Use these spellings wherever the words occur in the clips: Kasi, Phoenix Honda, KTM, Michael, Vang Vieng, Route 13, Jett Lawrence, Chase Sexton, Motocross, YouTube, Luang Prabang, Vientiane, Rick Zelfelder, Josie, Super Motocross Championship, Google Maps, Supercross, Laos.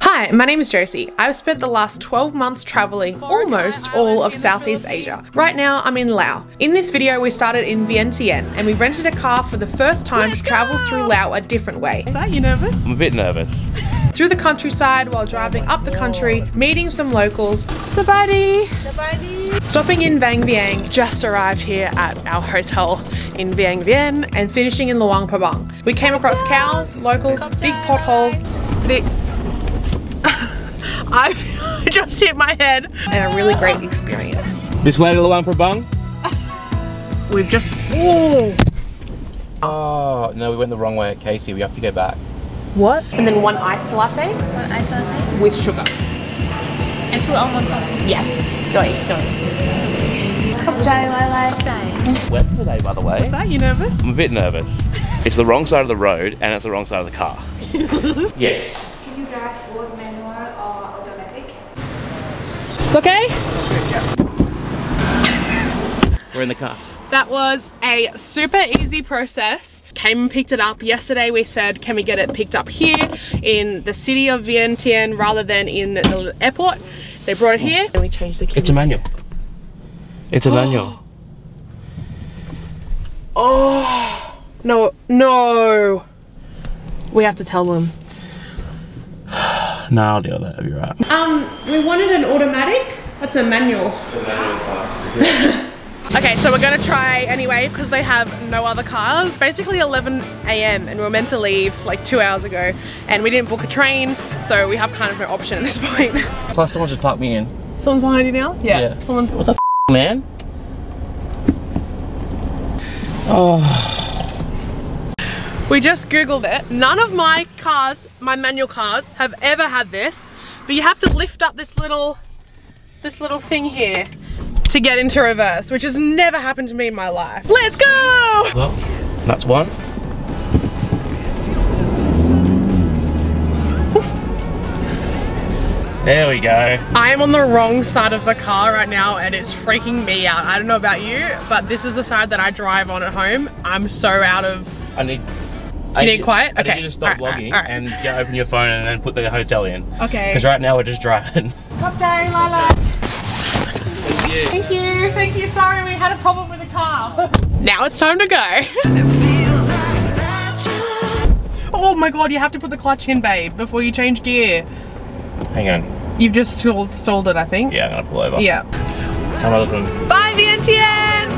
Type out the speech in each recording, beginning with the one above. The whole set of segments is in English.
Hi, my name is Josie. I've spent the last 12 months traveling almost all of Southeast Asia. Right now, I'm in Laos. In this video, we started in Vientiane and we rented a car for the first time to travel through Laos a different way. Is that you nervous? I'm a bit nervous. Through the countryside while driving up the country, meeting some locals. Sabadi! Sabadi! Stopping in Vang Vieng, just arrived here at our hotel in Vang Vieng and finishing in Luang Prabang. We came across cows, locals, big potholes. I've just hit my head. And a really great experience. This way to Luang Prabang? We've just... Whoa. Oh, no, we went the wrong way at Kasi. We have to go back. What? And then one iced latte. One iced latte. With sugar. And 2 almond croissants. Yes. Doi. Kapjai, my life. Wet today, by the way. Was that you nervous? I'm a bit nervous. It's the wrong side of the road and it's the wrong side of the car. Yes. Can you drive both manual or automatic? It's okay? Yeah. We're in the car. That was a super easy process. Came and picked it up yesterday. We said, can we get it picked up here in the city of Vientiane rather than in the airport? They brought it here and we changed the key. It's a manual. It's a manual. Oh, no, no. We have to tell them. No, I'll deal with that, it'll be right. We wanted an automatic. That's a manual. It's a manual car. Okay, so we're gonna try anyway because they have no other cars. Basically 11 AM and we were meant to leave like 2 hours ago and we didn't book a train, so we have kind of no option at this point. Plus someone just parked me in. Someone's behind you now? Yeah. Someone's... What the f, man? Oh. We just Googled it. None of my cars, my manual cars, have ever had this, but you have to lift up this little thing here to get into reverse, which has never happened to me in my life. Let's go! Well, that's one. Oof. There we go. I am on the wrong side of the car right now and it's freaking me out. I don't know about you, but this is the side that I drive on at home. I'm so out of... You need quiet? Okay. I need you to stop vlogging and get, open your phone and then put the hotel in. Okay. Because right now we're just driving. Cop day, Lila. Thank you, thank you. Sorry, we had a problem with the car. Now it's time to go. Oh my god, you have to put the clutch in, babe, before you change gear. Hang on. You've just stalled it, I think. Yeah, I'm gonna pull over. Yeah. Come on, look. Bye, Vientiane!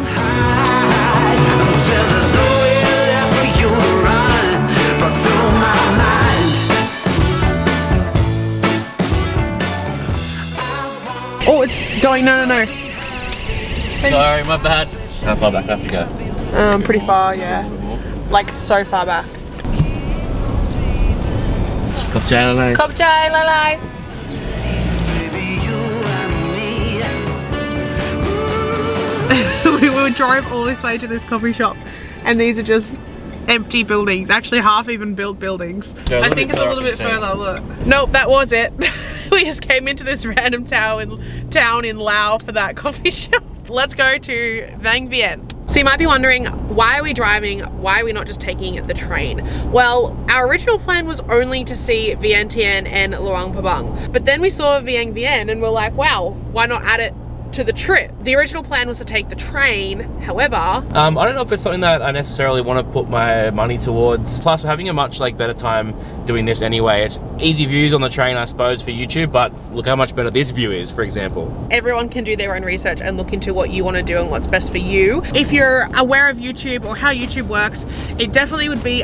Oh, it's going, no. Sorry, my bad. How far back do I have to go? Pretty far, yeah. Like, so far back. Kopjai lalai. Kopjai lalai. We will drive all this way to this coffee shop, and these are just empty buildings. Actually, half even built buildings. Yeah, I think it's a little bit further, look. Nope, that was it. We just came into this random town in Laos for that coffee shop. Let's go to Vang Vieng. So you might be wondering, why are we driving? Why are we not just taking the train? Well, our original plan was only to see Vientiane and Luang Prabang. But then we saw Vang Vieng and we're like, wow, why not add it to the trip? The original plan was to take the train, however... I don't know if it's something that I necessarily want to put my money towards. Plus, we're having a much better time doing this anyway. It's easy views on the train, I suppose, for YouTube, but look how much better this view is, for example. Everyone can do their own research and look into what you want to do and what's best for you. If you're aware of YouTube or how YouTube works, it definitely would be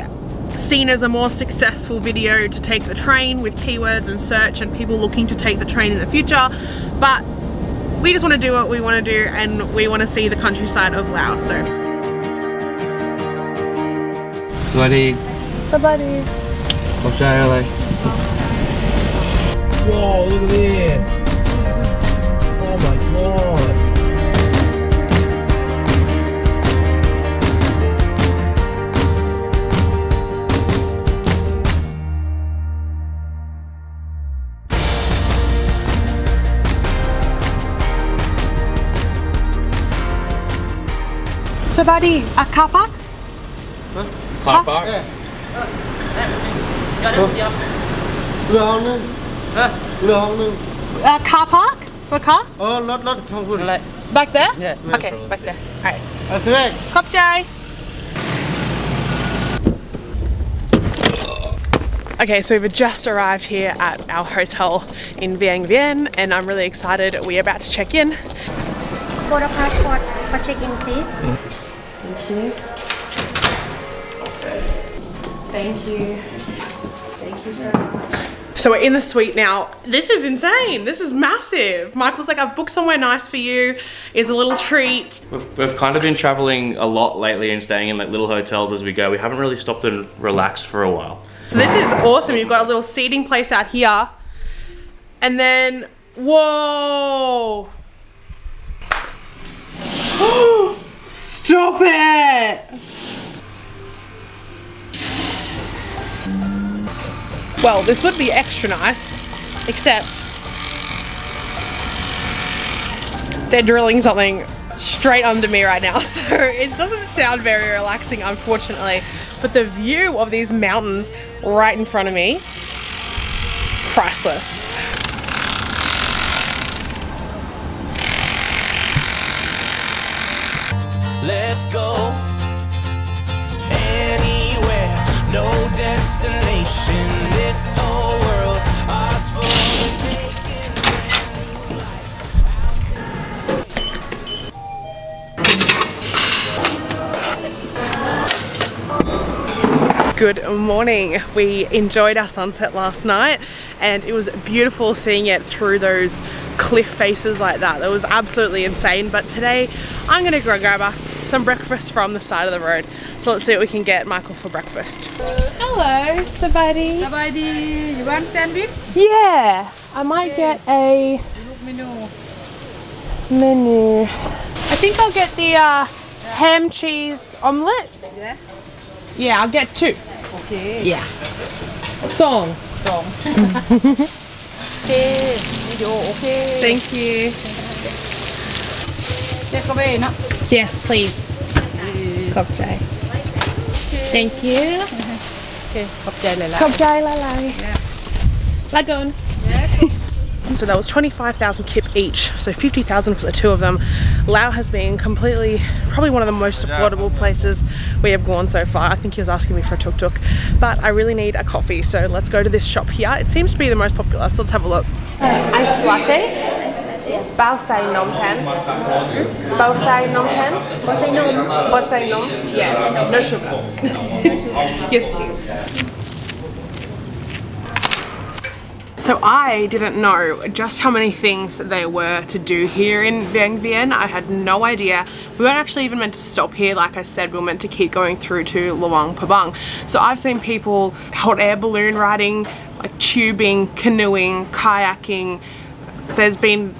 seen as a more successful video to take the train with keywords and search and people looking to take the train in the future, but we just want to do what we want to do and we want to see the countryside of Laos, so. Sabadi. Sabadi. Whoa, look at this. Oh my Sabadi, a car park? Huh? Car park? Yeah. Huh? No. Car park? For a car? Oh, not Thongkun. Back there? Yeah. Okay, no, back there. Alright. That's Khop chai. Okay, so we've just arrived here at our hotel in Vang Vieng and I'm really excited. We're about to check in. Board a passport for check-in, please. Thank you. Okay. Thank you. Thank you so much. So we're in the suite now. This is insane. This is massive. Michael's like, I've booked somewhere nice for you. It's a little treat. We've kind of been traveling a lot lately and staying in like little hotels as we go. We haven't really stopped and relaxed for a while. So this is awesome. You've got a little seating place out here. And then, whoa. Stop it. Well, this would be extra nice, except they're drilling something straight under me right now, so it doesn't sound very relaxing, unfortunately. But the view of these mountains right in front of me, priceless. Let's go anywhere, no destination, this whole world, ours for the taking. Good morning. We enjoyed our sunset last night and it was beautiful seeing it through those cliff faces like that. That was absolutely insane. But today I'm gonna go grab us some breakfast from the side of the road. So let's see what we can get Michael for breakfast. Hello, Sabadi. Sabadi, you want sandwich? Yeah, I might get a menu. I think I'll get the ham cheese omelette. Yeah. Yeah, I'll get two. Okay. Yeah. Song. Song. Okay. Okay. Thank you. Take away, no? Yes, please. Khop chai. Thank you. Okay. Khop chai lalai. Khop chai lalai. Lagoon. So that was 25,000 kip each, so 50,000 for the two of them. Laos has been completely, probably one of the most affordable places we have gone so far. I think he was asking me for a tuk-tuk, but I really need a coffee, so let's go to this shop here. It seems to be the most popular, so let's have a look. Ice latte. Baosai Nom Tan. Baosai Nom Tan? Baosai Nom. Baosai Nom? Yes. No sugar. No sugar. Yes, please. So I didn't know just how many things there were to do here in Vang Vieng. I had no idea. We weren't actually even meant to stop here. Like I said, we were meant to keep going through to Luang Prabang. So I've seen people hot air balloon riding, like tubing, canoeing, kayaking. There's been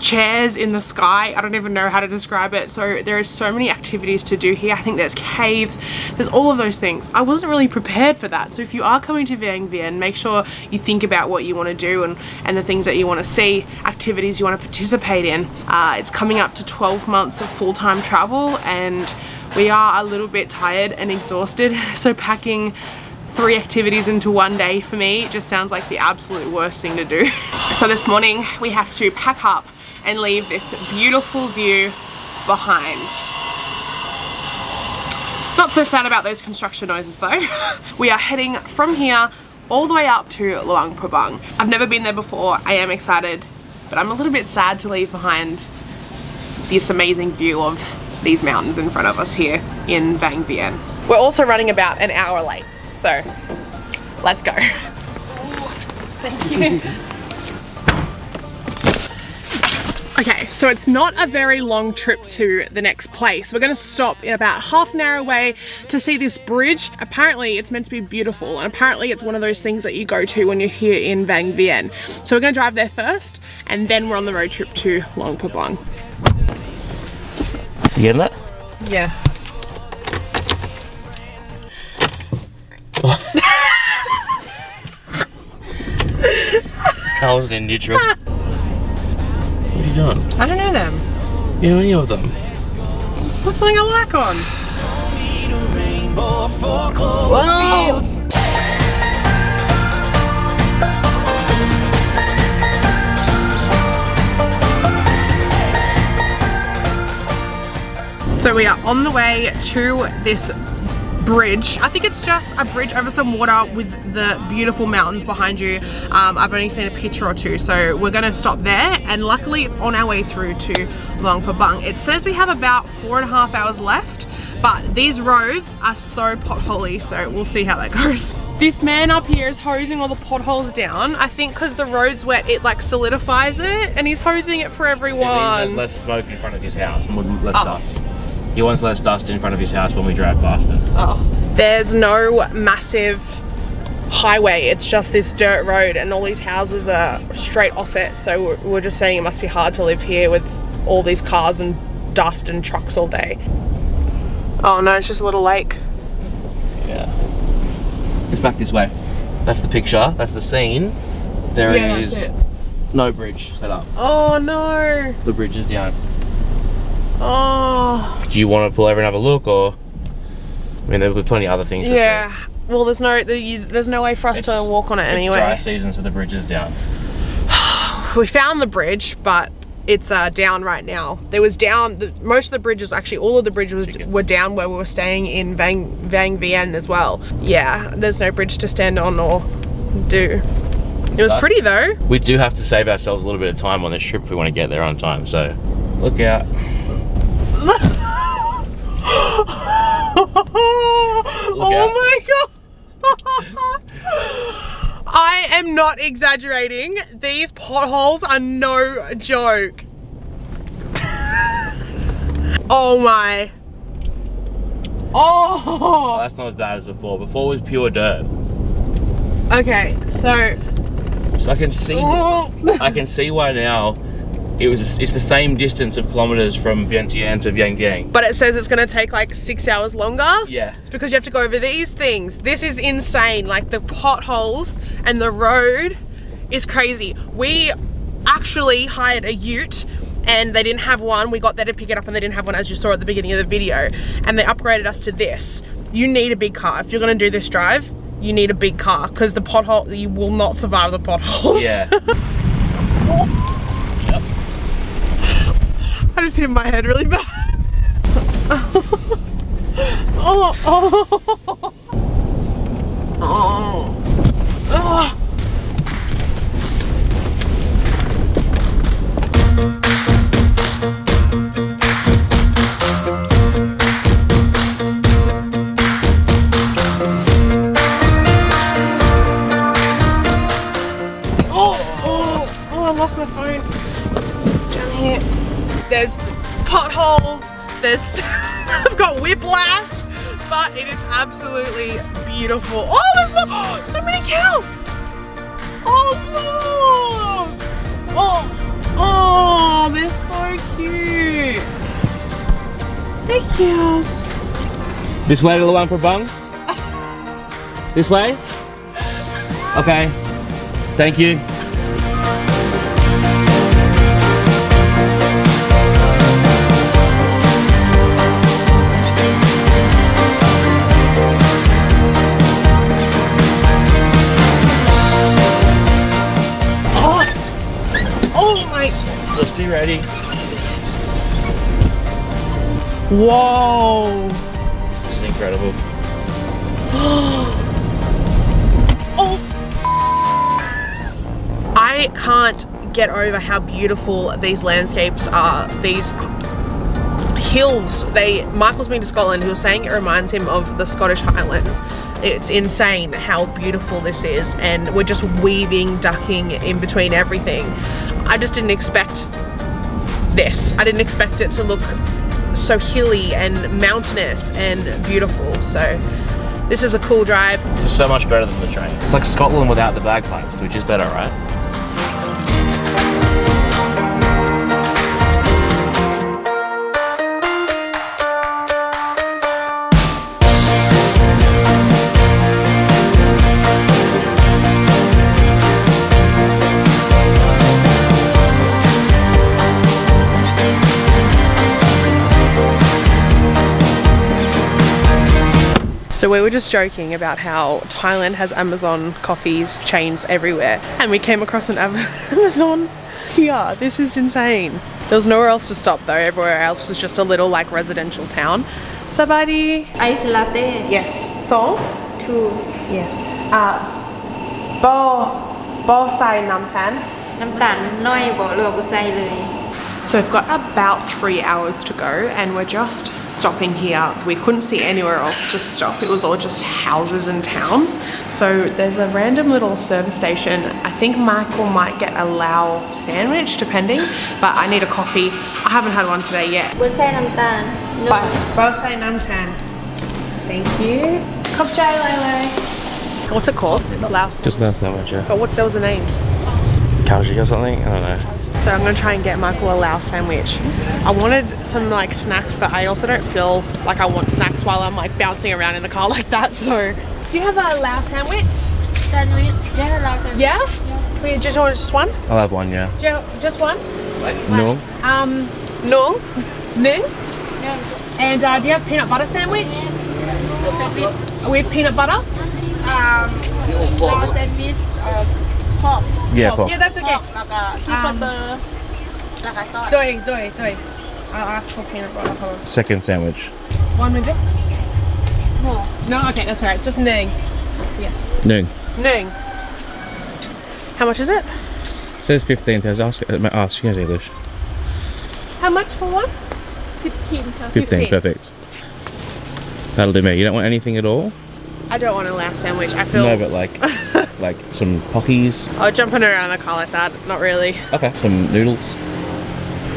chairs in the sky. I don't even know how to describe it. So there is so many activities to do here. I think there's caves, there's all of those things. I wasn't really prepared for that. So if you are coming to Vang Vieng, make sure you think about what you want to do and the things that you want to see, activities you want to participate in. It's coming up to 12 months of full-time travel and we are a little bit tired and exhausted. So packing 3 activities into one day for me just sounds like the absolute worst thing to do. So this morning we have to pack up and leave this beautiful view behind. Not so sad about those construction noises though. We are heading from here all the way up to Luang Prabang. I've never been there before, I am excited, but I'm a little bit sad to leave behind this amazing view of these mountains in front of us here in Vang Vieng. We're also running about an hour late, so let's go. Thank you. Okay, so it's not a very long trip to the next place. We're gonna stop in about half an hour away to see this bridge. Apparently it's meant to be beautiful and apparently it's one of those things that you go to when you're here in Vang Vieng. So we're gonna drive there first and then we're on the road trip to Luang Prabang. You getting that? Yeah. Carl's in neutral. I don't know them. You know any of them? What's something I like on? Whoa! So we are on the way to this bridge. I think it's just a bridge over some water with the beautiful mountains behind you. I've only seen a picture or two, so we're gonna stop there, and luckily it's on our way through to Luang Prabang. It says we have about 4.5 hours left, but these roads are so potholy, so we'll see how that goes. This man up here is hosing all the potholes down. I think because the road's wet, it like solidifies it, and he's hosing it for everyone. It means there's less smoke in front of his house and less dust. He wants less dust in front of his house when we drive past it. Oh, there's no massive highway. It's just this dirt road, and all these houses are straight off it. So we're just saying it must be hard to live here with all these cars and dust and trucks all day. Oh no, it's just a little lake. Yeah. It's back this way. That's the picture. That's the scene. There is no bridge set up. Oh no. The bridge is down. Oh. Do you want to pull over and have a look, or? I mean, there'll be plenty of other things to see. Yeah. Well, there's no way for us to walk on it anyway. It's dry season, so the bridge is down. We found the bridge, but it's down right now. There was down, most of the bridges, actually all of the bridges were down where we were staying in Vang Vieng as well. Yeah, there's no bridge to stand on or do. It was pretty though. We do have to save ourselves a little bit of time on this trip if we want to get there on time, so look out. Oh my god! I am not exaggerating. These potholes are no joke. Oh my. Oh. Oh! That's not as bad as before. Before was pure dirt. Okay, so. So I can see. Oh. I can see why now. It's the same distance of kilometers from Vientiane to Vientiane. But it says it's gonna take like 6 hours longer? Yeah. It's because you have to go over these things. This is insane. Like the potholes and the road is crazy. We actually hired a ute and they didn't have one. We got there to pick it up and they didn't have one, as you saw at the beginning of the video. And they upgraded us to this. You need a big car. If you're gonna do this drive, you need a big car because the pothole, you will not survive the potholes. Yeah. I just hit my head really bad. Oh, oh, oh, oh. There's potholes, there's, I've got whiplash, but it is absolutely beautiful. Oh, there's more, oh, so many cows. Oh, no. Oh, oh, they're so cute. They're cows. This way to Luang Prabang? This way? Okay, thank you. Ready? Whoa! This is incredible. Oh! I can't get over how beautiful these landscapes are. These hills. Michael's been to Scotland. He was saying it reminds him of the Scottish Highlands. It's insane how beautiful this is, and we're just weaving, ducking in between everything. I just didn't expect this. I didn't expect it to look so hilly and mountainous and beautiful. So this is a cool drive. It's so much better than the train. It's like Scotland without the bagpipes, which is better, right? So we were just joking about how Thailand has Amazon coffees chains everywhere, and we came across an Amazon Yeah, this is insane. There was nowhere else to stop though. Everywhere else was just a little like residential town. Sabadi. Ice latte. Yes. Song? Two. Yes. Bo sai nam tan. Nam tan noi bo lua bo sai le. So we've got about 3 hours to go and we're just stopping here. We couldn't see anywhere else to stop. It was all just houses and towns. So there's a random little service station. I think Michael might get a Lao sandwich depending, but I need a coffee. I haven't had one today yet. We'll say nam tan. No. We'll say nam tan. Thank you. Khop chai lele. What's it called? Lao. Just Lao sandwich, yeah. But what, there was a name? Kaji or something? I don't know. So I'm gonna try and get Michael a Lao sandwich. I wanted some like snacks, but I also don't feel like I want snacks while I'm like bouncing around in the car like that, so. Do you have a Lao sandwich? Yeah, Lao sandwich. Yeah? Yeah. Can we just order just one? I'll have one, yeah. Just one? Like, no. No. Nung? Yeah. And do you have peanut butter sandwich? Yeah. With peanut butter? Lao sandwich, pop. Yeah, pop. Yeah, that's okay. Doi. I'll ask for peanut butter. Hold on. Second sandwich. One with it? No. No, okay, that's alright. Just nung. Yeah. Nung. How much is it? It says 15. Ask. She knows English. How much for one? 15. 15, perfect. That'll do me. You don't want anything at all? I don't want a Lao sandwich. I feel. No, but like some pockies. Oh, jumping around the car like that, not really. Okay, some noodles.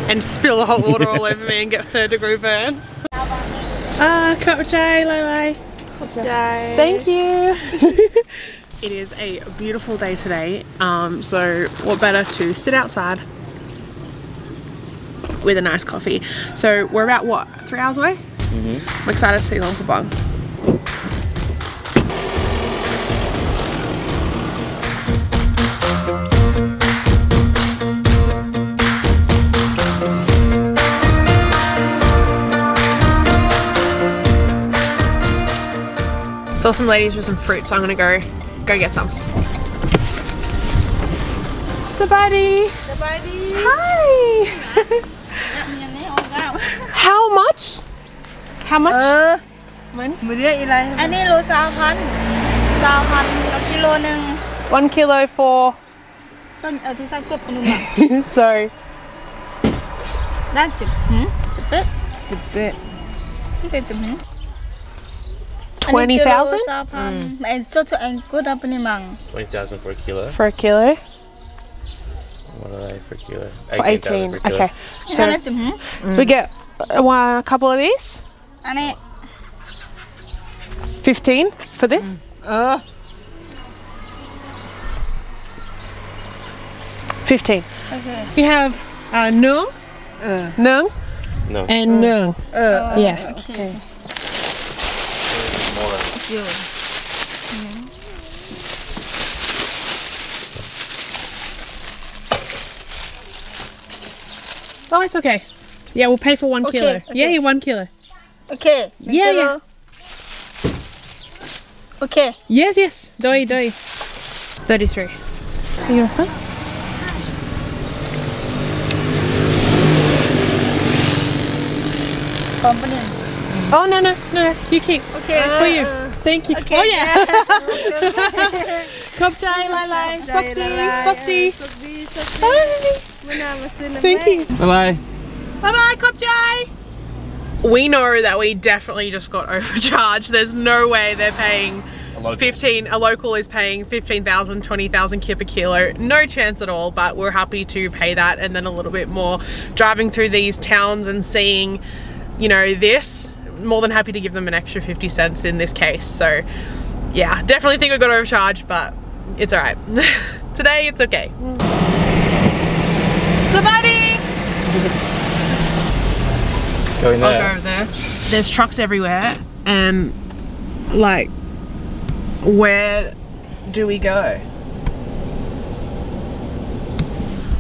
And spill the hot water all over me and get 3rd degree burns. Khop chai lele. Thank you. It is a beautiful day today. So what better to sit outside with a nice coffee. So we're about what, 3 hours away? Mm-hmm. I'm excited to see Luang Prabang. Saw some ladies with some fruit, so I'm gonna go get some. Sabadi. Hi. How much? How much? When? 1 kilo for. Sorry. That's a bit. 20,000? 20,000 for a kilo. For a kilo? What are they for a kilo? 18. For 18. Okay. So we get a couple of these? 15 for this? Mm. 15. Okay. We have nung, and nung. Yeah. Okay. Oh, it's okay. Yeah, we'll pay for 1 kilo. Okay. Yeah, 1 kilo. Okay. Yeah. Okay. Yes. Doi. 33. Are you okay? Company. Oh no, you keep. Okay. It's for you. Thank you. Okay. Oh yeah. Khop chai lele. Sok tea. Thank you. Bye bye. Khop chai. We know that we definitely just got overcharged. There's no way they're paying a local is paying 15,000, 20,000 kip a kilo. No chance at all, but we're happy to pay that and then a little bit more. Driving through these towns and seeing, you know, this, more than happy to give them an extra 50 cents in this case. So yeah, definitely think we got overcharged, but it's all right. Today it's okay. Somebody! I'll go over there. There's trucks everywhere and like, where do we go?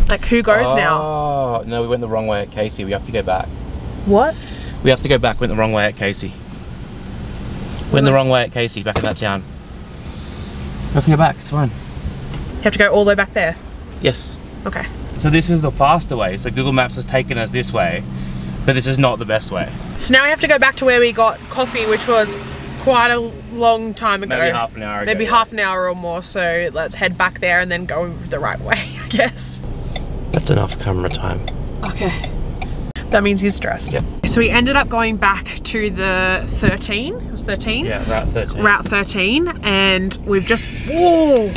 Like who goes now? Oh, no, we went the wrong way at Kasi. We have to go back. What? We have to go back, went the wrong way at Kasi. Went the wrong way at Kasi, back in that town. We have to go back, it's fine. You have to go all the way back there? Yes. Okay. So this is the faster way. So Google Maps has taken us this way, but this is not the best way. So now we have to go back to where we got coffee, which was quite a long time ago. Maybe half an hour ago. Maybe half an hour or more. So let's head back there and then go the right way, I guess. That's enough camera time. Okay. That means he's stressed. Yep. So we ended up going back to the 13. It was 13? Yeah, Route 13. Route 13. And we've just... Whoa!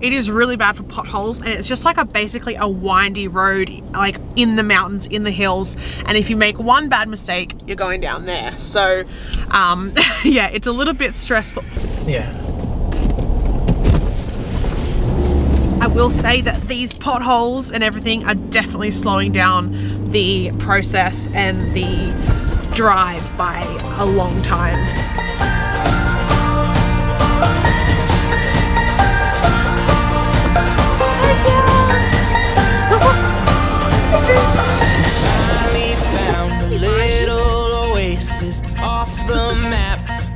It is really bad for potholes, and it's just like a basically a windy road, like in the mountains, in the hills, and if you make one bad mistake, you're going down there. So yeah, it's a little bit stressful. Yeah. I will say that these potholes and everything are definitely slowing down the process and the drive by a long time.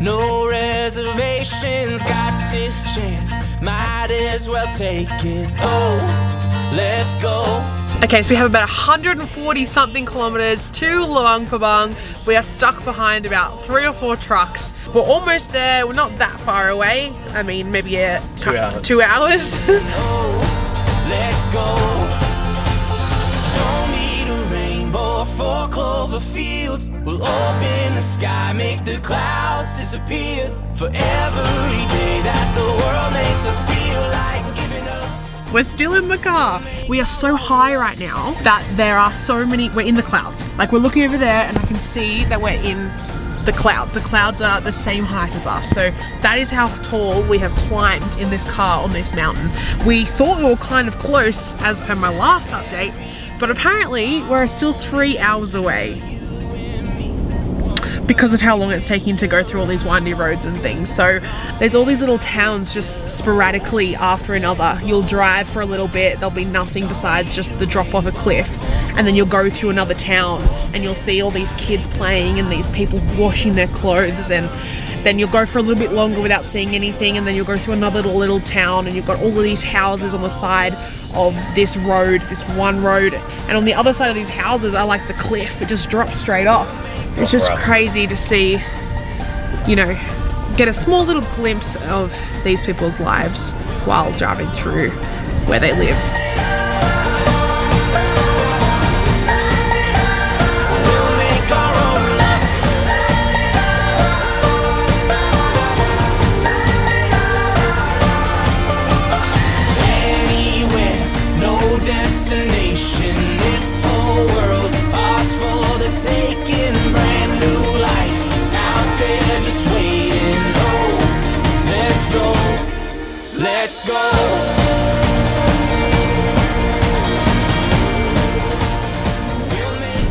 No reservations, got this chance, might as well take it. Oh, let's go. Okay, so we have about 140 something kilometers to Luang Prabang. We are stuck behind about 3 or 4 trucks. We're almost there, we're not that far away. I mean, maybe yeah, 2 hours. 2 hours. Oh, let's go. Four clover fields will open the sky, make the clouds disappear. For every day that the world makes us feel like giving up. We're still in the car. We are so high right now that there are so many, we're in the clouds. Like, we're looking over there and I can see that we're in the clouds. The clouds are the same height as us. So that is how tall we have climbed in this car on this mountain. We thought we were kind of close as per my last update, but apparently we're still 3 hours away because of how long it's taking to go through all these windy roads and things. So there's all these little towns just sporadically after another. You'll drive for a little bit, there'll be nothing besides just the drop off a cliff, and then you'll go through another town and you'll see all these kids playing and these people washing their clothes, and then you'll go for a little bit longer without seeing anything, and then you'll go through another little town and you've got all of these houses on the side of this road, this one road, and on the other side of these houses are like the cliff. It just drops straight off. It's just crazy to see, you know, get a small little glimpse of these people's lives while driving through where they live. Let's go.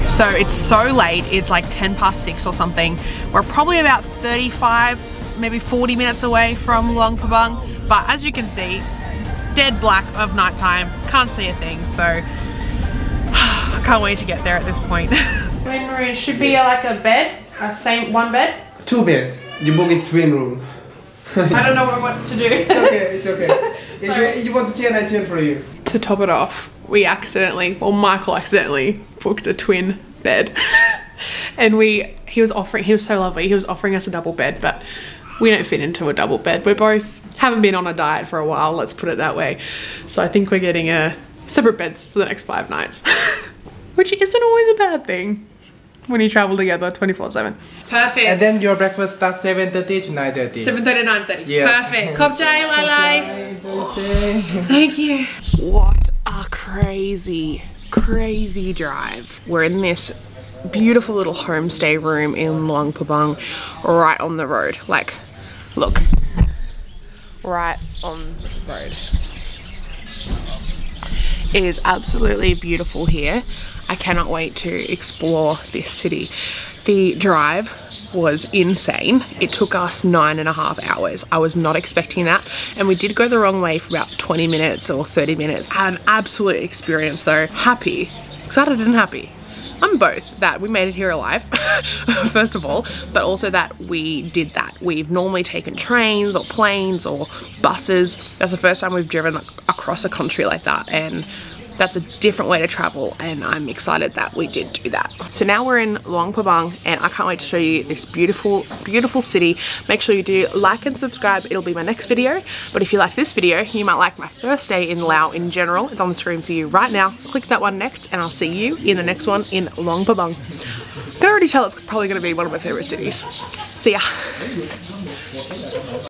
So it's so late, it's like 10 past 6 or something. We're probably about 35, maybe 40 minutes away from Luang Prabang, but as you can see, dead black of nighttime, can't see a thing, so I can't wait to get there at this point. Twin room should be like a bed, one bed? 2 beds, the book is twin room. I don't know what to do. It's okay, it's okay. If you want to change, I change for you. To top it off, we accidentally, well, Michael accidentally booked a twin bed. And he was offering, he was so lovely, he was offering us a double bed, but we don't fit into a double bed. We both haven't been on a diet for a while, let's put it that way. So I think we're getting separate beds for the next 5 nights. Which isn't always a bad thing when you travel together 24/7. Perfect. And then your breakfast starts 7:30 to 9:30. 7:30 to 9:30. Yeah. Perfect. Khop chai lalai. Thank you. What a crazy, crazy drive. We're in this beautiful little homestay room in Luang Prabang, right on the road. Like, look, right on the road. It is absolutely beautiful here. I cannot wait to explore this city. The drive was insane. It took us 9.5 hours. I was not expecting that. And we did go the wrong way for about 20 minutes or 30 minutes. An absolute experience though. Happy, excited and happy. I'm both, that we made it here alive, first of all, but also that we did that. We've normally taken trains or planes or buses. That's the first time we've driven across a country like that, and that's a different way to travel, and I'm excited that we did do that. So now we're in Luang Prabang, and I can't wait to show you this beautiful, beautiful city. Make sure you do like and subscribe. It'll be my next video. But if you liked this video, you might like my first day in Laos in general. It's on the screen for you right now. Click that one next, and I'll see you in the next one in Luang Prabang. You can already tell it's probably gonna be one of my favorite cities. See ya.